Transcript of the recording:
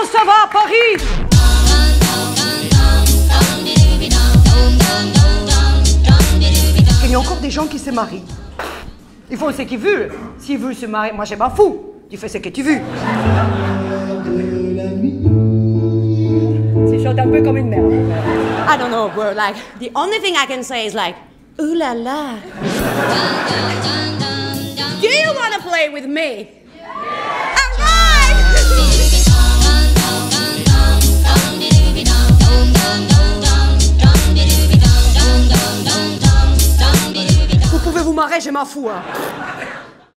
on s'en va à Paris. Il y a encore des gens qui se marient. Ils font ce qu'ils veulent. S'ils veulent se marier, moi je m'en fous. Tu fais ce que tu veux. C'est un peu comme une merde. I don't know, bro. Like, the only thing I can say is like, ooh la la. Do you want to play with me? Yeah. All right. Vous pouvez vous marrer, je m'en fous. Hein.